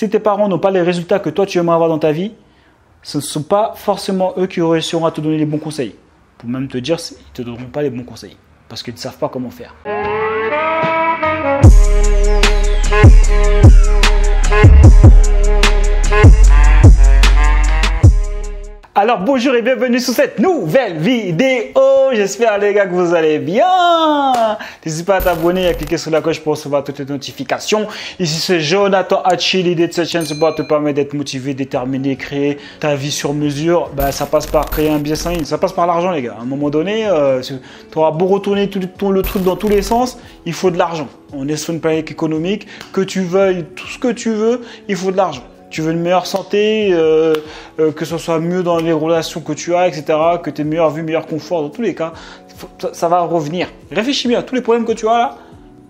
Si tes parents n'ont pas les résultats que toi tu aimerais avoir dans ta vie, ce ne sont pas forcément eux qui réussiront à te donner les bons conseils. Pour même te dire, ils ne te donneront pas les bons conseils parce qu'ils ne savent pas comment faire. Alors bonjour et bienvenue sur cette nouvelle vidéo. J'espère les gars que vous allez bien. N'hésitez pas à t'abonner et à cliquer sur la cloche pour recevoir toutes les notifications. Ici c'est Jonathan Hatchi. L'idée de cette chaîne, c'est pour te permettre d'être motivé, déterminé, créer ta vie sur mesure. Bah, ça passe par créer un business en ligne, ça passe par l'argent les gars. À un moment donné, tu auras beau retourner le truc dans tous les sens, il faut de l'argent. On est sur une planète économique, que tu veuilles tout ce que tu veux, il faut de l'argent. Tu veux une meilleure santé, que ce soit mieux dans les relations que tu as, etc. Que tu aies meilleure vie, meilleur confort, dans tous les cas, ça va revenir. Réfléchis bien, tous les problèmes que tu as là,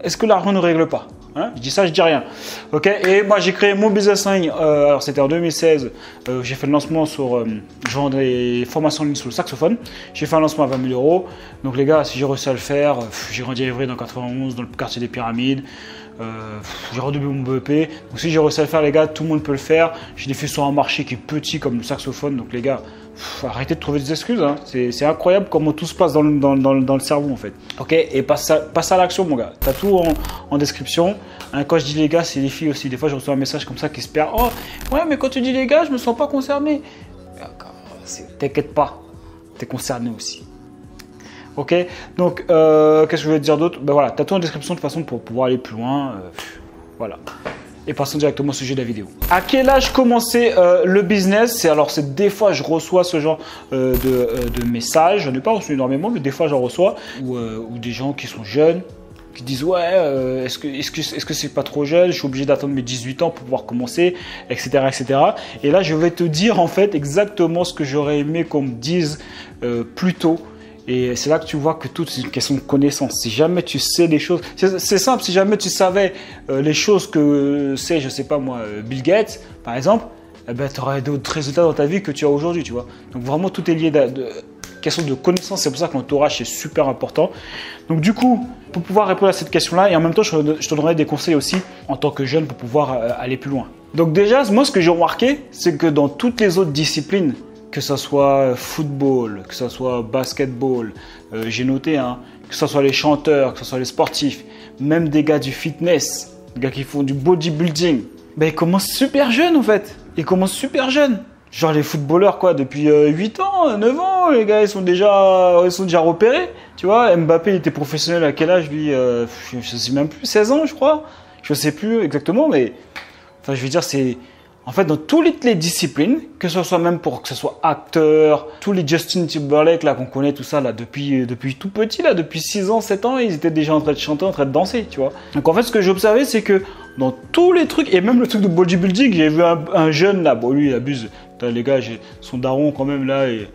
est-ce que l'argent ne règle pas, hein? Je dis ça, je dis rien. Okay. Et moi, j'ai créé mon business en ligne. Alors, c'était en 2016. J'ai fait le lancement sur... je vends des formations en ligne sur le saxophone. J'ai fait un lancement à 20 000 €. Donc, les gars, si j'ai réussi à le faire, j'ai grandi à Évry dans 91, dans le quartier des Pyramides. J'ai redoublé mon Mbappé. Donc si j'ai réussi à le faire les gars, tout le monde peut le faire. J'ai des faits sur un marché qui est petit comme le saxophone. Donc les gars, arrêtez de trouver des excuses, hein. C'est incroyable comment tout se passe dans le cerveau en fait. Ok, et passe à l'action mon gars. T'as tout en description, hein. Quand je dis les gars, c'est les filles aussi. Des fois je reçois un message comme ça qui se perd. Oh ouais mais quand tu dis les gars, je me sens pas concerné. T'inquiète pas, t'es concerné aussi. Ok, donc qu'est-ce que je voulais te dire d'autre? Ben voilà, t'as tout en description de façon pour pouvoir aller plus loin. Voilà. Et passons directement au sujet de la vidéo. À quel âge commencer le business? Alors, des fois, je reçois ce genre de messages. Je n'en ai pas reçu énormément, mais des fois, j'en reçois. Ou des gens qui sont jeunes, qui disent ouais, est-ce que c'est pas trop jeune? Je suis obligé d'attendre mes 18 ans pour pouvoir commencer, etc., etc. Et là, je vais te dire en fait exactement ce que j'aurais aimé qu'on me dise plus tôt. Et c'est là que tu vois que tout c'est une question de connaissance. Si jamais tu sais les choses, c'est simple, si jamais tu savais les choses que c'est, je sais pas moi, Bill Gates, par exemple, eh ben, tu aurais d'autres résultats dans ta vie que tu as aujourd'hui, tu vois. Donc vraiment, tout est lié à une question de connaissance. C'est pour ça que l'entourage est super important. Donc du coup, pour pouvoir répondre à cette question-là, et en même temps, je te donnerai des conseils aussi en tant que jeune pour pouvoir aller plus loin. Donc déjà, moi, ce que j'ai remarqué, c'est que dans toutes les autres disciplines, que ce soit football, que ce soit basketball, j'ai noté, hein, que ce soit les chanteurs, que ce soit les sportifs, même des gars du fitness, des gars qui font du bodybuilding, bah, ils commencent super jeunes en fait. Ils commencent super jeunes. Genre les footballeurs, quoi, depuis 8 ans, 9 ans, les gars, ils sont déjà repérés. Tu vois, Mbappé, il était professionnel à quel âge lui? Je sais même plus, 16 ans, je crois. Je sais plus exactement, mais enfin, je veux dire, c'est... En fait, dans toutes les disciplines, que ce soit même pour que ce soit acteur, tous les Justin Timberlake là qu'on connaît tout ça là depuis tout petit là, depuis 6 ans, 7 ans, ils étaient déjà en train de chanter, en train de danser, tu vois. Donc en fait, ce que j'ai observé, c'est que dans tous les trucs, et même le truc de bodybuilding, j'ai vu un jeune là, bon lui il abuse, putain, les gars, j'ai son daron quand même là, et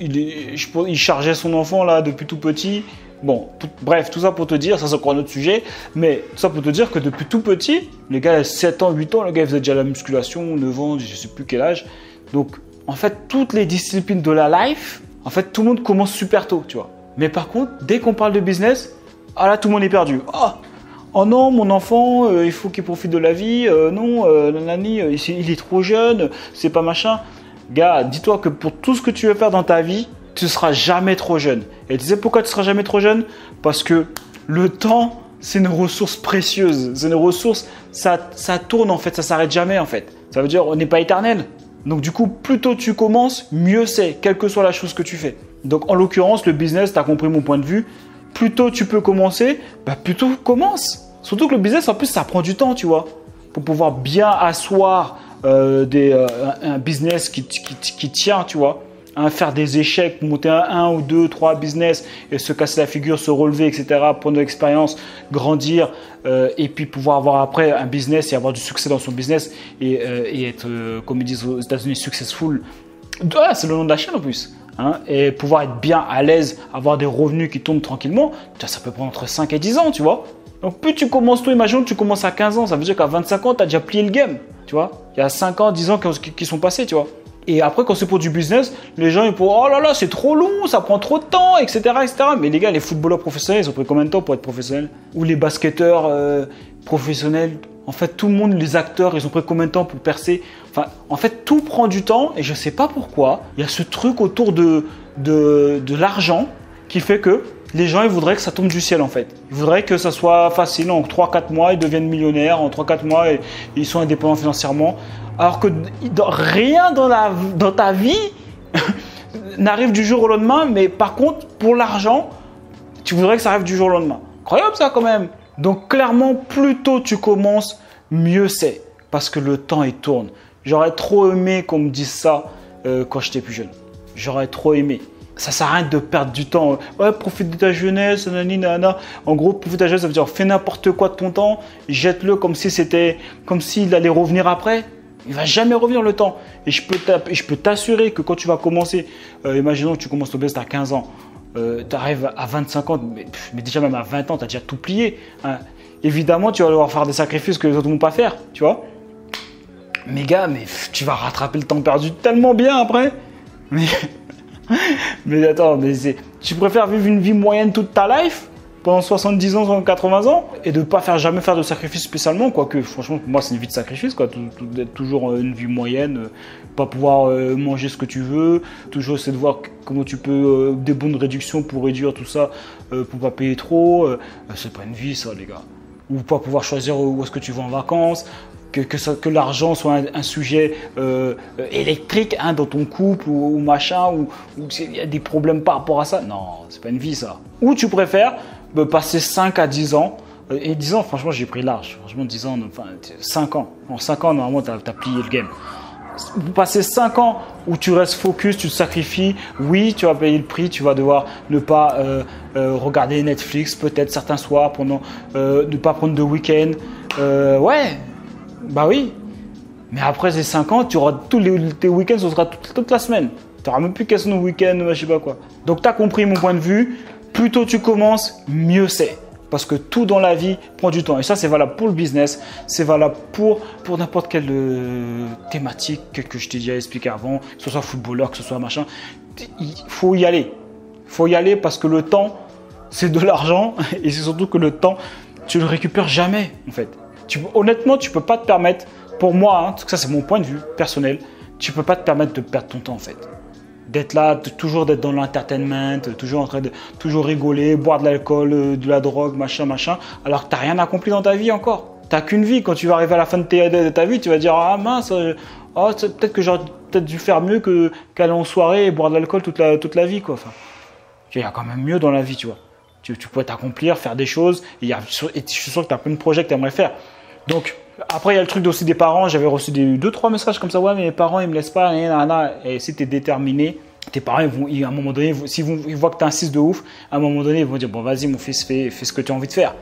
il chargeait son enfant là depuis tout petit. Bon, bref, tout ça pour te dire, ça c'est encore un autre sujet, mais tout ça pour te dire que depuis tout petit, les gars, 7 ans, 8 ans, les gars, ils faisaient déjà la musculation, 9 ans, je sais plus quel âge. Donc, en fait, toutes les disciplines de la life, en fait, tout le monde commence super tôt, tu vois. Mais par contre, dès qu'on parle de business, ah là, tout le monde est perdu. Ah, oh non, mon enfant, il faut qu'il profite de la vie, non, nanani, il est trop jeune, c'est pas machin. Gars, dis-toi que pour tout ce que tu veux faire dans ta vie, tu seras jamais trop jeune. Et tu sais pourquoi tu seras jamais trop jeune? Parce que le temps, c'est une ressource précieuse. C'est une ressource, ça tourne en fait, ça s'arrête jamais en fait. Ça veut dire on n'est pas éternel. Donc du coup, plus tôt tu commences, mieux c'est, quelle que soit la chose que tu fais. Donc en l'occurrence, le business, tu as compris mon point de vue. Plus tôt tu peux commencer, bah plus tôt commence. Surtout que le business, en plus, ça prend du temps, tu vois, pour pouvoir bien asseoir un business qui tient, tu vois. Hein, faire des échecs, monter un ou deux, trois business et se casser la figure, se relever, etc. Prendre de l'expérience, grandir et puis pouvoir avoir après un business et avoir du succès dans son business et être, comme ils disent aux États-Unis, successful. Voilà, c'est le nom de la chaîne en plus. Hein, et pouvoir être bien à l'aise, avoir des revenus qui tombent tranquillement, ça peut prendre entre 5 et 10 ans, tu vois. Donc plus tu commences tôt, imagine que tu commences à 15 ans, ça veut dire qu'à 25 ans, tu as déjà plié le game, tu vois. Il y a 5 ans, 10 ans qui sont passés, tu vois. Et après, quand c'est pour du business, les gens ils pourront oh là là, c'est trop long, ça prend trop de temps, etc., etc. Mais les gars, les footballeurs professionnels, ils ont pris combien de temps pour être professionnels? Ou les basketteurs professionnels, En fait, tout le monde, les acteurs, ils ont pris combien de temps pour percer? Enfin, en fait, tout prend du temps et je ne sais pas pourquoi. Il y a ce truc autour de l'argent qui fait que les gens, ils voudraient que ça tombe du ciel en fait. Ils voudraient que ça soit facile. En 3-4 mois, ils deviennent millionnaires. En 3-4 mois, ils sont indépendants financièrement. Alors que rien dans ta vie n'arrive du jour au lendemain. Mais par contre, pour l'argent, tu voudrais que ça arrive du jour au lendemain. Incroyable ça quand même. Donc clairement, plus tôt tu commences, mieux c'est. Parce que le temps, il tourne. J'aurais trop aimé qu'on me dise ça quand j'étais plus jeune. J'aurais trop aimé. Ça sert à rien de perdre du temps. Ouais, profite de ta jeunesse, nanana. En gros, profite de ta jeunesse, ça veut dire fais n'importe quoi de ton temps, jette-le comme si c'était, comme s'il allait revenir après. Il va jamais revenir le temps. Et je peux t'assurer que quand tu vas commencer, imaginons que tu commences l'obésité à 15 ans, tu arrives à 25 ans, mais déjà même à 20 ans, tu as déjà tout plié. Hein. Évidemment, tu vas devoir faire des sacrifices que les autres ne vont pas faire, tu vois. Mais gars, mais tu vas rattraper le temps perdu tellement bien après. Mais attends, mais tu préfères vivre une vie moyenne toute ta life pendant 70 ans, pendant 80 ans et de ne pas jamais faire de sacrifice spécialement, quoique franchement pour moi c'est une vie de sacrifice, quoi. D'être toujours une vie moyenne, pas pouvoir manger ce que tu veux, toujours essayer de voir comment tu peux des bonnes réductions pour réduire tout ça, pour pas payer trop, c'est pas une vie ça les gars. Ou pas pouvoir choisir où est-ce que tu vas en vacances. Que l'argent soit un sujet électrique hein, dans ton couple ou machin, ou il y a des problèmes par rapport à ça. Non, c'est pas une vie ça. Ou tu préfères passer 5 à 10 ans. Et 10 ans, franchement, j'ai pris large. Franchement, 10 ans, enfin 5 ans. En 5 ans, normalement, t'as plié le game. Passer 5 ans où tu restes focus, tu te sacrifies, oui, tu vas payer le prix, tu vas devoir ne pas regarder Netflix, peut-être certains soirs, pendant, ne pas prendre de week-end. Ouais. Bah oui, mais après ces 5 ans, tu auras tes week-ends, ce sera toute la semaine. Tu n'auras même plus qu'à son week-end, je sais pas quoi. Donc tu as compris mon point de vue, plus tôt tu commences, mieux c'est. Parce que tout dans la vie prend du temps. Et ça, c'est valable pour le business, c'est valable pour n'importe quelle thématique que je t'ai déjà expliqué avant, que ce soit footballeur, que ce soit machin. Il faut y aller. Il faut y aller parce que le temps, c'est de l'argent. Et c'est surtout que le temps, tu ne le récupères jamais en fait. Honnêtement, tu ne peux pas te permettre, pour moi, hein, parce que ça c'est mon point de vue personnel, tu ne peux pas te permettre de perdre ton temps en fait. D'être là, toujours d'être dans l'entertainment, toujours en train de toujours rigoler, boire de l'alcool, de la drogue, machin, machin, alors que tu n'as rien accompli dans ta vie encore. Tu n'as qu'une vie. Quand tu vas arriver à la fin de ta vie, tu vas dire « Ah mince, oh, peut-être que j'aurais dû faire mieux qu'aller en soirée et boire de l'alcool toute la vie. » Enfin, il y a quand même mieux dans la vie, tu vois. Tu peux t'accomplir, faire des choses, et je suis sûr que tu as plein de projets que tu aimerais faire. Donc, après, il y a le truc aussi des parents. J'avais reçu 2-3 messages comme ça. Ouais, mais mes parents, ils me laissent pas. Et si tu es déterminé, tes parents, à un moment donné, s'ils voient que tu insistes de ouf, à un moment donné, ils vont dire bon, vas-y, mon fils, fais ce que tu as envie de faire.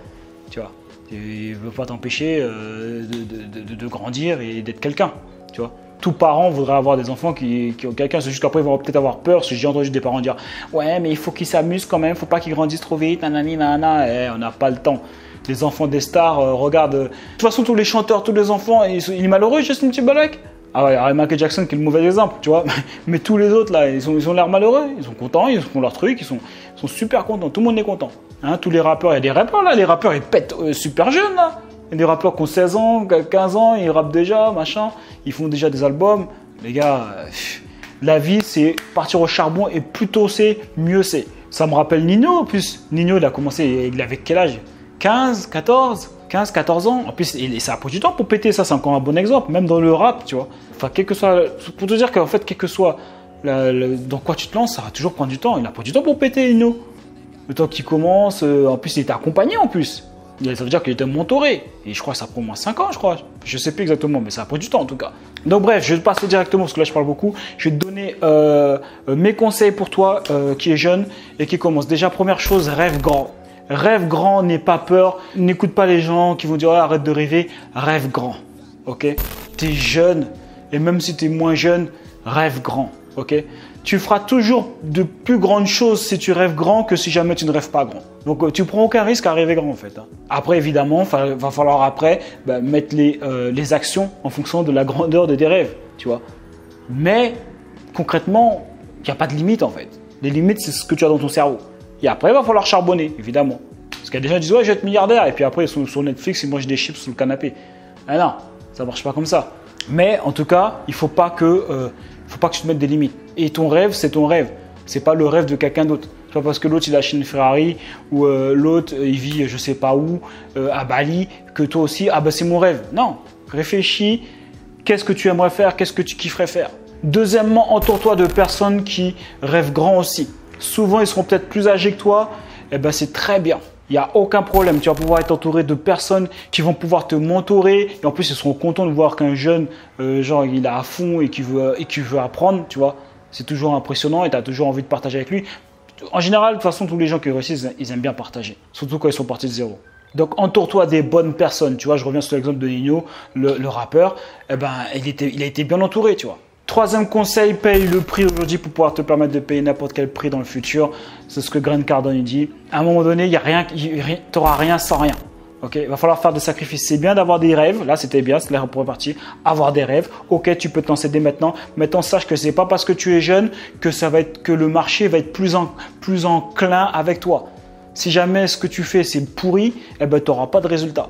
Tu vois, ils ne veulent pas t'empêcher de grandir et d'être quelqu'un. Tu vois, tout parent voudrait avoir des enfants qui ont quelqu'un. C'est juste qu'après, ils vont peut-être avoir peur. J'ai entendu des parents dire ouais, mais il faut qu'ils s'amusent quand même, il ne faut pas qu'ils grandissent trop vite. On n'a pas le temps. Les enfants des stars, regarde. De toute façon, tous les chanteurs, tous les enfants, il est malheureux, Justin Timberlake. Ah ouais, alors Michael Jackson qui est le mauvais exemple, tu vois. Mais tous les autres, là, ils ont l'air malheureux. Ils sont contents, ils font leur truc, ils sont super contents. Tout le monde est content. Hein, tous les rappeurs, il y a des rappeurs, là. Les rappeurs, ils pètent super jeunes, là. Il y a des rappeurs qui ont 16 ans, 15 ans, ils rappent déjà, machin. Ils font déjà des albums. Les gars, la vie, c'est partir au charbon et plus tôt c'est, mieux c'est. Ça me rappelle Nino, en plus. Nino, il a commencé, il avait quel âge? 15, 14 ans. En plus, ça a pris du temps pour péter, ça c'est encore un bon exemple, même dans le rap, tu vois. Enfin, quel que soit, pour te dire qu'en fait, quel que soit dans quoi tu te lances, ça va toujours prendre du temps. Il a pris du temps pour péter, Nino. Le temps qu'il commence, en plus, il était accompagné en plus. Ça veut dire qu'il était mentoré. Et je crois que ça prend au moins 5 ans, je crois. Je sais plus exactement, mais ça a pris du temps en tout cas. Donc bref, je vais passer directement, parce que là je parle beaucoup. Je vais te donner mes conseils pour toi qui est jeune et qui commence. Déjà, première chose, rêve grand. Rêve grand, n'aie pas peur. N'écoute pas les gens qui vont dire oh, arrête de rêver. Rêve grand, ok? T'es jeune et même si t'es moins jeune, rêve grand, ok? Tu feras toujours de plus grandes choses si tu rêves grand que si jamais tu ne rêves pas grand. Donc tu prends aucun risque à rêver grand en fait. Après évidemment, va falloir après mettre les actions en fonction de la grandeur de tes rêves, tu vois. Mais concrètement, il n'y a pas de limite en fait. Les limites c'est ce que tu as dans ton cerveau. Et après, il va falloir charbonner, évidemment. Parce qu'il y a des gens qui disent « Ouais, je vais être milliardaire ». Et puis après, sur Netflix, ils mangent des chips sous le canapé. Eh non, ça marche pas comme ça. Mais en tout cas, il ne faut pas que tu te mettes des limites. Et ton rêve, c'est ton rêve. Ce n'est pas le rêve de quelqu'un d'autre. C'est pas parce que l'autre, il achète une Ferrari ou l'autre, il vit je ne sais pas où, à Bali, que toi aussi, ah ben c'est mon rêve. Non, réfléchis. Qu'est-ce que tu aimerais faire? Qu'est-ce que tu kifferais faire? Deuxièmement, entoure-toi de personnes qui rêvent grand aussi. Souvent, ils seront peut-être plus âgés que toi. Eh ben, c'est très bien. Il n'y a aucun problème. Tu vas pouvoir être entouré de personnes qui vont pouvoir te mentorer. Et en plus, ils seront contents de voir qu'un jeune, genre, il est à fond et qui veut apprendre. Tu vois, c'est toujours impressionnant et tu as toujours envie de partager avec lui. En général, de toute façon, tous les gens qui réussissent, ils aiment bien partager. Surtout quand ils sont partis de zéro. Donc, entoure-toi des bonnes personnes. Tu vois, je reviens sur l'exemple de Nino, le rappeur. Eh ben, il a été bien entouré, tu vois. Troisième conseil, paye le prix aujourd'hui pour pouvoir te permettre de payer n'importe quel prix dans le futur. C'est ce que Grant Cardone dit. À un moment donné, il y a rien, tu n'auras rien sans rien. Okay, il va falloir faire des sacrifices. C'est bien d'avoir des rêves. Là, c'était bien, c'est la repartie. Avoir des rêves. Ok, tu peux t'en céder maintenant. Maintenant, sache que c'est pas parce que tu es jeune que ça va être que le marché va être plus enclin avec toi. Si jamais ce que tu fais c'est pourri, eh ben, tu n'auras pas de résultat.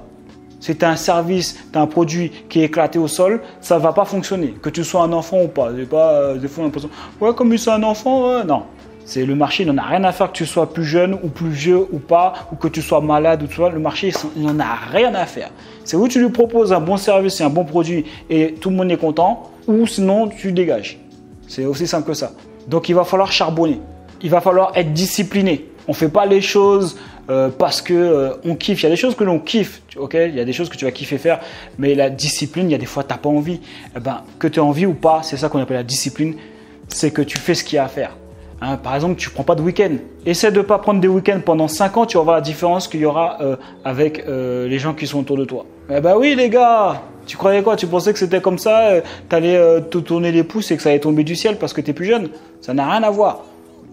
Si tu as un service, tu as un produit qui est éclaté au sol, ça ne va pas fonctionner. Que tu sois un enfant ou pas. J'ai pas des fois l'impression, ouais, comme c'est un enfant, non. C'est le marché, il n'en a rien à faire que tu sois plus jeune ou plus vieux ou pas, ou que tu sois malade ou tout ça. Le marché, il n'en a rien à faire. C'est où tu lui proposes un bon service et un bon produit et tout le monde est content, ou sinon tu dégages. C'est aussi simple que ça. Donc il va falloir charbonner. Il va falloir être discipliné. On ne fait pas les choses parce qu'on kiffe. Il y a des choses que l'on kiffe, ok, il y a des choses que tu vas kiffer faire, mais la discipline, il y a des fois, tu n'as pas envie. Eh ben, que tu aies envie ou pas, c'est ça qu'on appelle la discipline, c'est que tu fais ce qu'il y a à faire. Hein, par exemple, tu ne prends pas de week-end. Essaie de ne pas prendre des week-ends pendant 5 ans, tu vas voir la différence qu'il y aura avec les gens qui sont autour de toi. Eh ben oui, les gars, tu croyais quoi? Tu pensais que c'était comme ça, tu allais te tourner les pouces et que ça allait tomber du ciel parce que tu es plus jeune? Ça n'a rien à voir,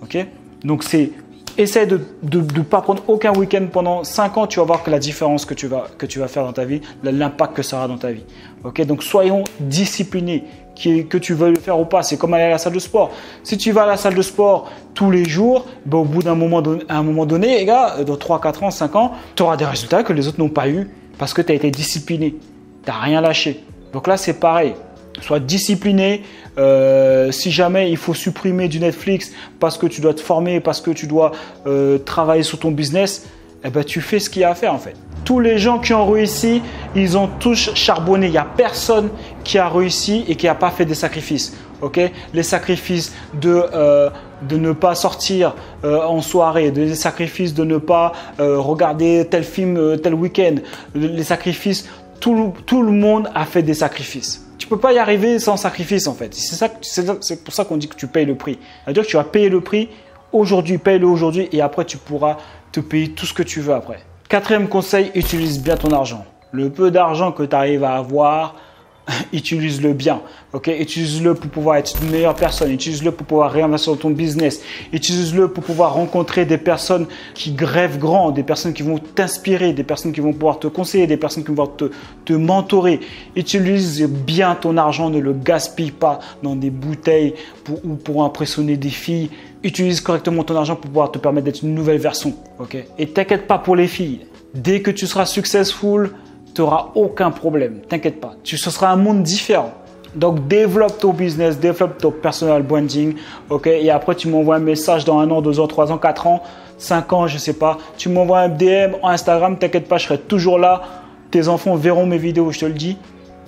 ok? Donc, c'est… Essaye de ne pas prendre aucun week-end pendant 5 ans. Tu vas voir que la différence que tu vas faire dans ta vie, l'impact que ça aura dans ta vie. Okay, donc, soyons disciplinés, que tu veuilles le faire ou pas. C'est comme aller à la salle de sport. Si tu vas à la salle de sport tous les jours, ben, au bout d'un moment donné, les gars, dans 3, 4 ans, 5 ans, tu auras des résultats que les autres n'ont pas eu parce que tu as été discipliné. Tu n'as rien lâché. Donc là, c'est pareil. Sois discipliné. Si jamais il faut supprimer du Netflix parce que tu dois te former, parce que tu dois travailler sur ton business, eh ben, tu fais ce qu'il y a à faire en fait. Tous les gens qui ont réussi, ils ont tous charbonné. Il n'y a personne qui a réussi et qui n'a pas fait des sacrifices. Okay, les sacrifices de ne pas sortir en soirée, les sacrifices de ne pas regarder tel film tel week-end, les sacrifices… Tout le monde a fait des sacrifices. Tu peux pas y arriver sans sacrifice en fait. C'est pour ça qu'on dit que tu payes le prix. C'est-à-dire que tu vas payer le prix aujourd'hui, paye-le aujourd'hui et après tu pourras te payer tout ce que tu veux après. Quatrième conseil, utilise bien ton argent. Le peu d'argent que tu arrives à avoir, utilise-le bien. Okay, utilise-le pour pouvoir être une meilleure personne. Utilise-le pour pouvoir réinvestir dans ton business. Utilise-le pour pouvoir rencontrer des personnes qui rêvent grand, des personnes qui vont t'inspirer, des personnes qui vont pouvoir te conseiller, des personnes qui vont pouvoir te mentorer. Utilise bien ton argent, ne le gaspille pas dans des bouteilles ou pour impressionner des filles. Utilise correctement ton argent pour pouvoir te permettre d'être une nouvelle version. Okay, et t'inquiète pas pour les filles. Dès que tu seras successful, tu n'auras aucun problème, t'inquiète pas. Ce sera un monde différent. Donc, développe ton business, développe ton personal branding. Okay, et après, tu m'envoies un message dans 1 an, 2 ans, 3 ans, 4 ans, 5 ans, je sais pas. Tu m'envoies un DM en Instagram, t'inquiète pas, je serai toujours là. Tes enfants verront mes vidéos, je te le dis.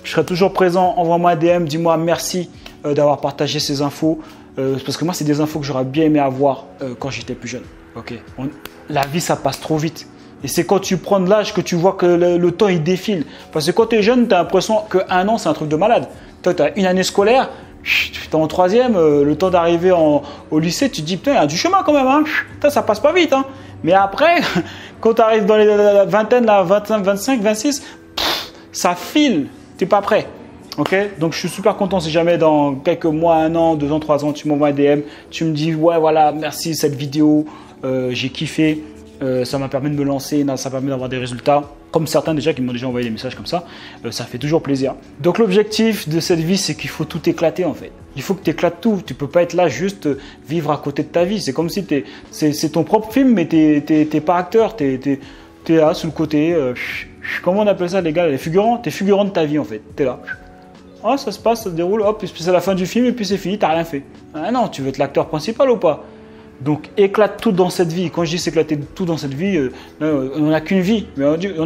Je serai toujours présent. Envoie-moi un DM, dis-moi merci d'avoir partagé ces infos. Parce que moi, c'est des infos que j'aurais bien aimé avoir quand j'étais plus jeune. Okay. La vie, ça passe trop vite. Et c'est quand tu prends de l'âge que tu vois que le temps il défile. Parce que quand tu es jeune, tu as l'impression qu'1 an c'est un truc de malade. Toi, tu as une année scolaire, tu es en 3e, le temps d'arriver au lycée, tu te dis putain, il y a du chemin quand même, hein. Putain, ça passe pas vite. Hein. Mais après, quand tu arrives dans la vingtaine, la 25, 26, pff, ça file, tu n'es pas prêt. Okay, donc je suis super content si jamais dans quelques mois, 1 an, 2 ans, 3 ans, tu m'envoies un DM, tu me dis ouais, voilà, merci cette vidéo, j'ai kiffé. Ça m'a permis de me lancer, ça permet d'avoir des résultats, comme certains déjà qui m'ont déjà envoyé des messages comme ça, ça fait toujours plaisir. Donc l'objectif de cette vie, c'est qu'il faut tout éclater en fait. Il faut que tu éclates tout, tu peux pas être là juste vivre à côté de ta vie. C'est comme si c'est ton propre film mais tu n'es pas acteur, tu es là sous le côté, Comment on appelle ça, les gars, les figurants? T'es figurant de ta vie en fait, t'es là. Oh, ça se passe, ça se déroule, hop, c'est la fin du film et puis c'est fini, t'as rien fait. Ah non, tu veux être l'acteur principal ou pas? Donc éclate tout dans cette vie. Quand je dis s'éclater tout dans cette vie, on n'a qu'une vie. Mais je leur dis, on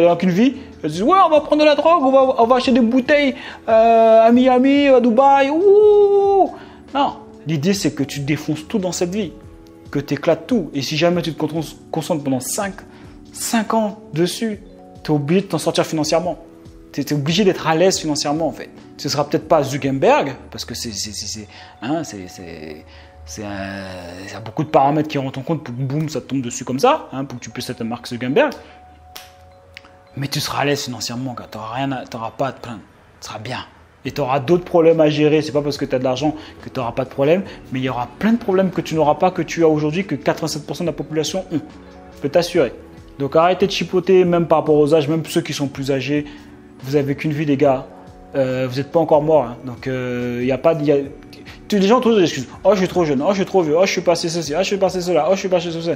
n'a qu'une vie. Ils disent, ouais, on va prendre de la drogue, on va acheter des bouteilles à Miami, à Dubaï. Ouh. Non, l'idée c'est que tu défonces tout dans cette vie, que tu éclates tout. Et si jamais tu te concentres pendant 5 ans dessus, tu es obligé de t'en sortir financièrement. Tu es obligé d'être à l'aise financièrement en fait. Ce ne sera peut-être pas Zuckerberg, parce que il y a beaucoup de paramètres qui rentrent en compte pour que boum, ça te tombe dessus comme ça, hein, pour que tu puisses être Marc Zuckerberg. Mais tu seras à l'aise financièrement, tu n'auras pas à te plaindre, tu seras bien. Et tu auras d'autres problèmes à gérer. Ce n'est pas parce que tu as de l'argent que tu n'auras pas de problème, mais il y aura plein de problèmes que tu n'auras pas, que tu as aujourd'hui, que 87% de la population ont. Je peux t'assurer. Donc arrêtez de chipoter, même par rapport aux âges, même ceux qui sont plus âgés. Vous n'avez qu'une vie, les gars. Vous n'êtes pas encore morts. Hein. Donc il n'y a pas de... Les gens trouvent des excuses. Oh, je suis trop jeune. Oh, je suis trop vieux. Oh, je suis passé ceci. Oh, je suis passé cela. Oh, je suis passé ceci.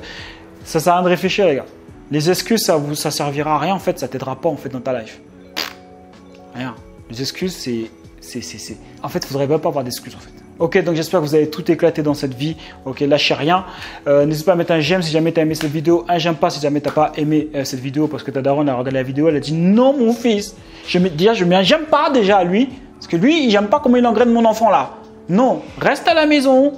Ça sert à rien de réfléchir, les gars. Les excuses, ça servira à rien en fait. Ça t'aidera pas en fait dans ta life. Rien. Les excuses, en fait, il faudrait même pas avoir d'excuses en fait. Ok, donc j'espère que vous avez tout éclaté dans cette vie. Ok, lâchez rien. N'hésite pas à mettre un j'aime si jamais tu as aimé cette vidéo. Un j'aime pas si jamais tu n'as pas aimé cette vidéo parce que ta daronne a regardé la vidéo. Elle a dit non, mon fils. Je mets un j'aime pas déjà à lui parce que lui, il n'aime pas comment il engraine mon enfant là. Non, reste à la maison,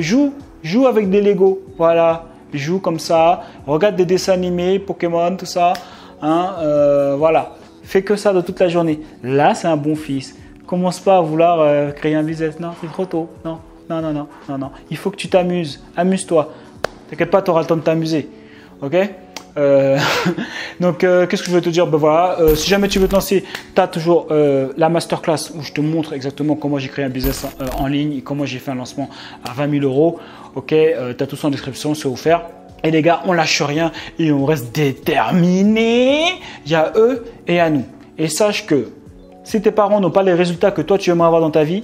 joue avec des Lego, voilà, joue comme ça, regarde des dessins animés, Pokémon, tout ça, hein, voilà, fais que ça de toute la journée. Là, c'est un bon fils. Commence pas à vouloir créer un business, non, c'est trop tôt, non, il faut que tu t'amuses, amuse-toi, t'inquiète pas, tu auras le temps de t'amuser, ok? Donc qu'est-ce que je veux te dire, ben voilà, si jamais tu veux te lancer, tu as toujours la masterclass où je te montre exactement comment j'ai créé un business en ligne et comment j'ai fait un lancement à 20 000 €. Ok, tu as tout ça en description, c'est offert. Et les gars, on lâche rien et on reste déterminé. Il y a eux et à nous. Et sache que si tes parents n'ont pas les résultats que toi tu aimerais avoir dans ta vie,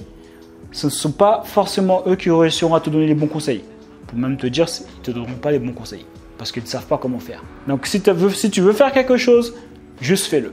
ce ne sont pas forcément eux qui réussiront à te donner les bons conseils. Pour même te dire, ils ne te donneront pas les bons conseils. Parce qu'ils ne savent pas comment faire. Donc si tu veux faire quelque chose, juste fais-le.